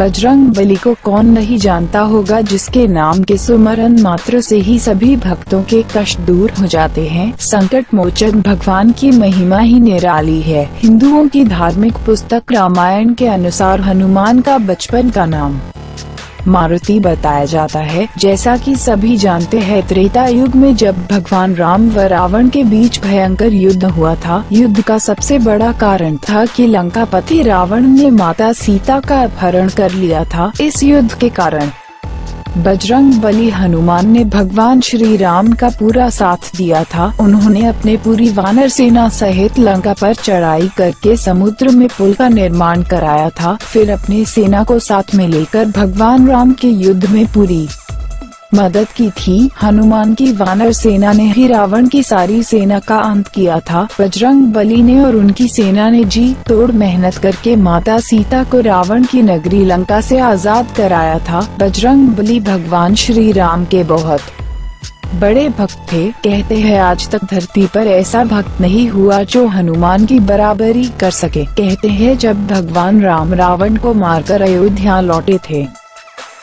बजरंगबली को कौन नहीं जानता होगा, जिसके नाम के सुमरन मात्र से ही सभी भक्तों के कष्ट दूर हो जाते हैं। संकटमोचन भगवान की महिमा ही निराली है। हिंदुओं की धार्मिक पुस्तक रामायण के अनुसार हनुमान का बचपन का नाम मारुति बताया जाता है। जैसा कि सभी जानते हैं, त्रेता युग में जब भगवान राम व रावण के बीच भयंकर युद्ध हुआ था, युद्ध का सबसे बड़ा कारण था कि लंकापति रावण ने माता सीता का अपहरण कर लिया था। इस युद्ध के कारण बजरंगबली हनुमान ने भगवान श्री राम का पूरा साथ दिया था। उन्होंने अपने पूरी वानर सेना सहित लंका पर चढ़ाई करके समुद्र में पुल का निर्माण कराया था। फिर अपनी सेना को साथ में लेकर भगवान राम के युद्ध में पूरी मदद की थी। हनुमान की वानर सेना ने ही रावण की सारी सेना का अंत किया था। बजरंगबली ने और उनकी सेना ने जी तोड़ मेहनत करके माता सीता को रावण की नगरी लंका से आजाद कराया था। बजरंगबली भगवान श्री राम के बहुत बड़े भक्त थे। कहते हैं आज तक धरती पर ऐसा भक्त नहीं हुआ जो हनुमान की बराबरी कर सके। कहते हैं जब भगवान राम रावण को मारकर अयोध्या लौटे थे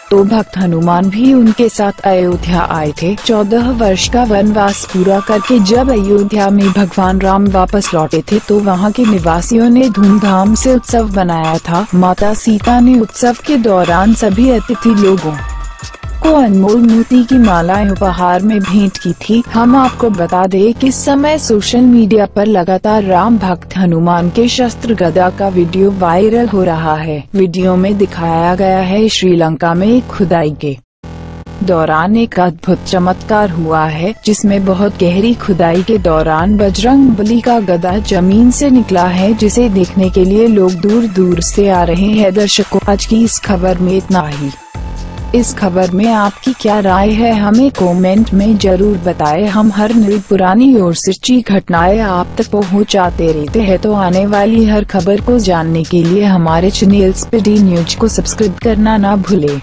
तो भक्त हनुमान भी उनके साथ अयोध्या आए थे। 14 वर्ष का वनवास पूरा करके जब अयोध्या में भगवान राम वापस लौटे थे तो वहां के निवासियों ने धूमधाम से उत्सव मनाया था। माता सीता ने उत्सव के दौरान सभी अतिथि लोगों को अनमोल मोती की मालाएं उपहार में भेंट की थी। हम आपको बता दें कि इस समय सोशल मीडिया पर लगातार राम भक्त हनुमान के शस्त्र गदा का वीडियो वायरल हो रहा है। वीडियो में दिखाया गया है श्रीलंका में एक खुदाई के दौरान एक अद्भुत चमत्कार हुआ है, जिसमें बहुत गहरी खुदाई के दौरान बजरंगबली का गदा जमीन से निकला है, जिसे देखने के लिए लोग दूर दूर से आ रहे हैं। दर्शकों, आज की इस खबर में इतना ही। इस खबर में आपकी क्या राय है, हमें कमेंट में जरूर बताएं। हम हर नई पुरानी और सच्ची घटनाएं आप तक पहुंचाते रहते हैं, तो आने वाली हर खबर को जानने के लिए हमारे चैनल स्पीडी न्यूज को सब्सक्राइब करना ना भूलें।